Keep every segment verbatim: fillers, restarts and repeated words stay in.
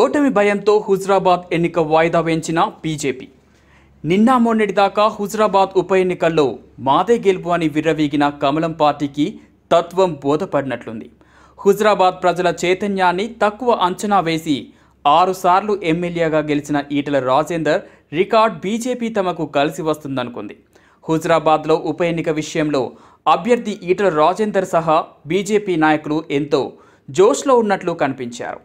ఓటమి భయంతో హుజురాబాద్ ఎన్నిక వాయిదా వేయించిన బీజేపీ నిన్న మొన్నటి దాకా హుజురాబాద్ ఉప ఎన్నికల్లో మాదే గెలుపు అని విర్రవీగిన కమలం పార్టీకి తత్వం బోధపడినట్లుంది. హుజురాబాద్ ప్రజల చైతన్యాన్ని తక్కువ అంచనా వేసి ఆరు సార్లు ఎమ్మెల్యేగా గెలిచిన ఈటెల రాజేందర్ రికార్డ్ బీజేపీ తమకు కలిసి వస్తుందనుకుంది. హుజురాబాద్లో ఉప ఎన్నిక విషయంలో అభ్యర్థి ఈటెల రాజేందర్ సహా బీజేపీ నాయకులు ఎంతో జోష్లో ఉన్నట్లు కనిపించారు.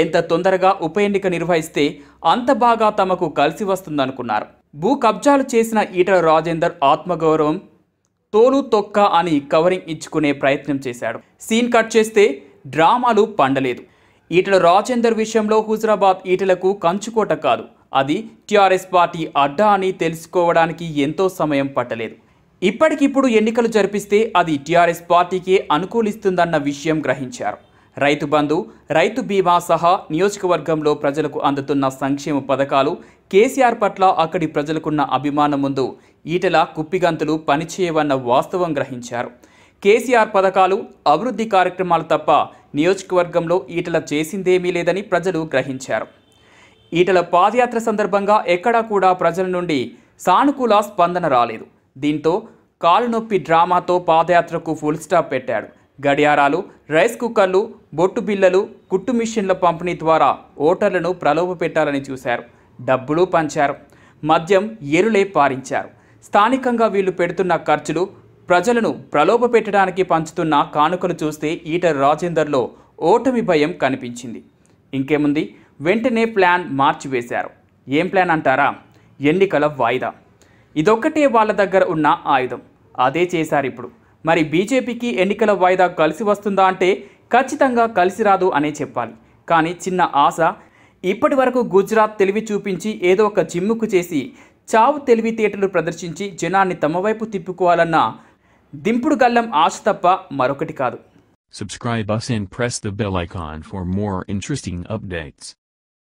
ఎంత తొందరగా ఉప ఎన్నిక నిర్వహిస్తే అంత బాగా తమకు కలిసి వస్తుందనుకున్నారు. భూ కబ్జాలు చేసిన ఈటెల రాజేందర్ ఆత్మగౌరవం తోలు తొక్క అని కవరింగ్ ఇచ్చుకునే ప్రయత్నం చేశాడు. సీన్ కట్ చేస్తే డ్రామాలు పండలేదు. ఈటెల రాజేందర్ విషయంలో హుజురాబాద్ ఈటలకు కంచుకోట కాదు, అది టీఆర్ఎస్ పార్టీ అడ్డా అని తెలుసుకోవడానికి ఎంతో సమయం పట్టలేదు. ఇప్పటికిప్పుడు ఎన్నికలు జరిపిస్తే అది టీఆర్ఎస్ పార్టీకే అనుకూలిస్తుందన్న విషయం గ్రహించారు. రైతు బంధు, రైతు బీమా సహా నియోజకవర్గంలో ప్రజలకు అందుతున్న సంక్షేమ పథకాలు, కేసీఆర్ పట్ల అక్కడి ప్రజలకున్న అభిమానం ముందు ఈటెల కుప్పిగంతులు పనిచేయవన్న వాస్తవం గ్రహించారు. కేసీఆర్ పథకాలు, అభివృద్ధి కార్యక్రమాలు తప్ప నియోజకవర్గంలో ఈటెల చేసిందేమీ లేదని ప్రజలు గ్రహించారు. ఈటెల పాదయాత్ర సందర్భంగా ఎక్కడా కూడా ప్రజల నుండి సానుకూల స్పందన రాలేదు. దీంతో కాలునొప్పి డ్రామాతో పాదయాత్రకు ఫుల్ స్టాప్ పెట్టాడు. గడియారాలు, రైస్ కుక్కర్లు, బొట్టు బిళ్ళలు, కుట్టు మిషన్ల పంపిణీ ద్వారా ఓటర్లను ప్రలోభ పెట్టాలని చూశారు. డబ్బులు పంచారు, మద్యం ఎరులే పారించారు. స్థానికంగా వీళ్ళు పెడుతున్న ఖర్చులు, ప్రజలను ప్రలోభ పెట్టడానికి పంచుతున్న కానుకలు చూస్తే ఈటెల రాజేందర్లో ఓటమి భయం కనిపించింది. ఇంకేముంది, వెంటనే ప్లాన్ మార్చివేశారు. ఏం ప్లాన్ అంటారా? ఎన్నికల వాయిదా. ఇదొక్కటే వాళ్ళ దగ్గర ఉన్న ఆయుధం, అదే చేశారు ఇప్పుడు. మరి బీజేపీకి ఎన్నికల వాయిదా కలిసి వస్తుందా అంటే ఖచ్చితంగా కలిసి రాదు అనే చెప్పాలి. కానీ చిన్న ఆశ, ఇప్పటి వరకు గుజరాత్ తెలివి చూపించి ఏదో ఒక చిమ్ముకు చేసి చావు తెలివితేటలు ప్రదర్శించి జనాన్ని తమ వైపు తిప్పుకోవాలన్న దింపుడు గల్లం ఆశ తప్ప మరొకటి కాదు. Subscribe us and press the bell icon for more interesting updates.